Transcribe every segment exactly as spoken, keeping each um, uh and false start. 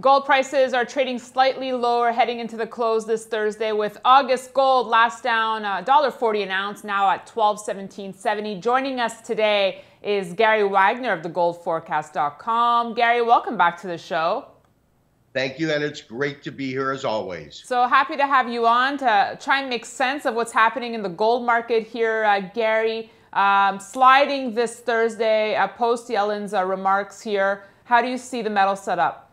Gold prices are trading slightly lower heading into the close this Thursday, with August gold last down one dollar forty an ounce, now at twelve seventeen seventy. Joining us today is Gary Wagner of the gold forecast dot com. Gary, welcome back to the show. Thank you, and it's great to be here as always. So happy to have you on to try and make sense of what's happening in the gold market here, uh, Gary. Um, sliding this Thursday, uh, post Yellen's uh, remarks here. How do you see the metal set up?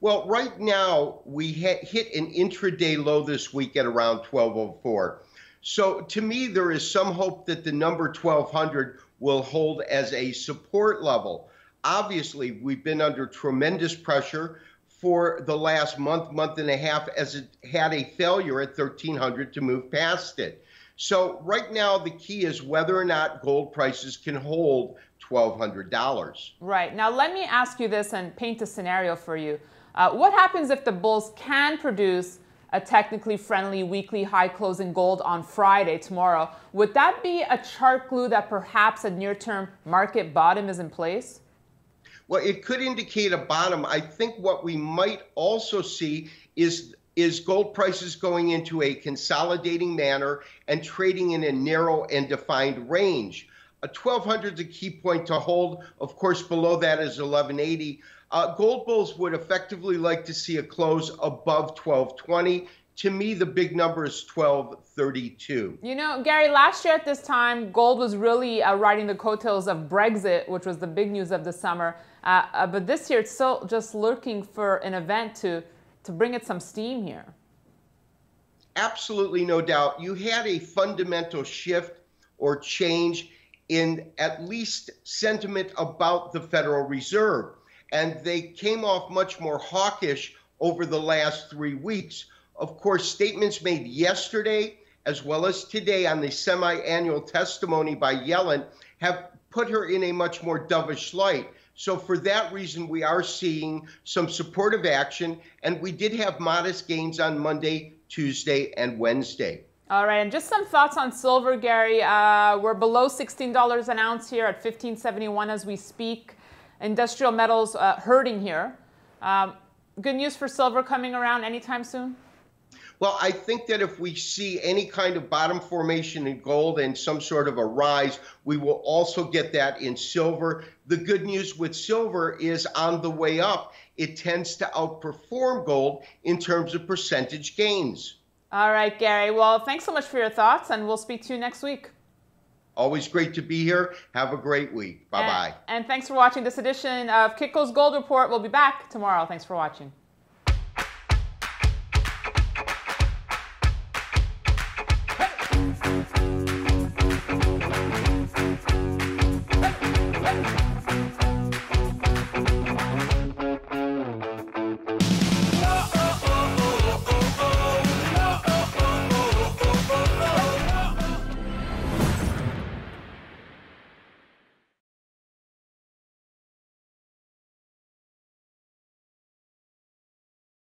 Well, right now, we hit an intraday low this week at around twelve oh four. So to me, there is some hope that the number twelve hundred will hold as a support level. Obviously, we've been under tremendous pressure for the last month, month and a half, as it had a failure at thirteen hundred to move past it. So right now, the key is whether or not gold prices can hold twelve hundred dollars. Right. Now, let me ask you this and paint a scenario for you. Uh, what happens if the bulls can produce a technically friendly weekly high close in gold on Friday, tomorrow? Would that be a chart glue that perhaps a near-term market bottom is in place? Well, it could indicate a bottom. I think what we might also see is, is gold prices going into a consolidating manner and trading in a narrow and defined range. twelve hundred is a key point to hold. Of course, below that is eleven eighty. Uh, gold bulls would effectively like to see a close above twelve twenty. To me, the big number is twelve thirty-two. You know, Gary, last year at this time, gold was really uh, riding the coattails of Brexit, which was the big news of the summer. Uh, uh, but this year, it's still just lurking for an event to, to bring it some steam here. Absolutely, no doubt. You had a fundamental shift or change in at least sentiment about the Federal Reserve. And they came off much more hawkish over the last three weeks. Of course, statements made yesterday as well as today on the semi-annual testimony by Yellen have put her in a much more dovish light. So for that reason, we are seeing some supportive action. And we did have modest gains on Monday, Tuesday, and Wednesday. All right, and just some thoughts on silver, Gary. Uh, we're below sixteen dollars an ounce here at fifteen seventy-one as we speak. Industrial metals uh, hurting here. Um, good news for silver coming around anytime soon? Well, I think that if we see any kind of bottom formation in gold and some sort of a rise, we will also get that in silver. The good news with silver is on the way up. It tends to outperform gold in terms of percentage gains. All right, Gary. Well, thanks so much for your thoughts, and we'll speak to you next week. Always great to be here. Have a great week. Bye-bye. And, and thanks for watching this edition of Kitco's Gold Report. We'll be back tomorrow. Thanks for watching. Hey.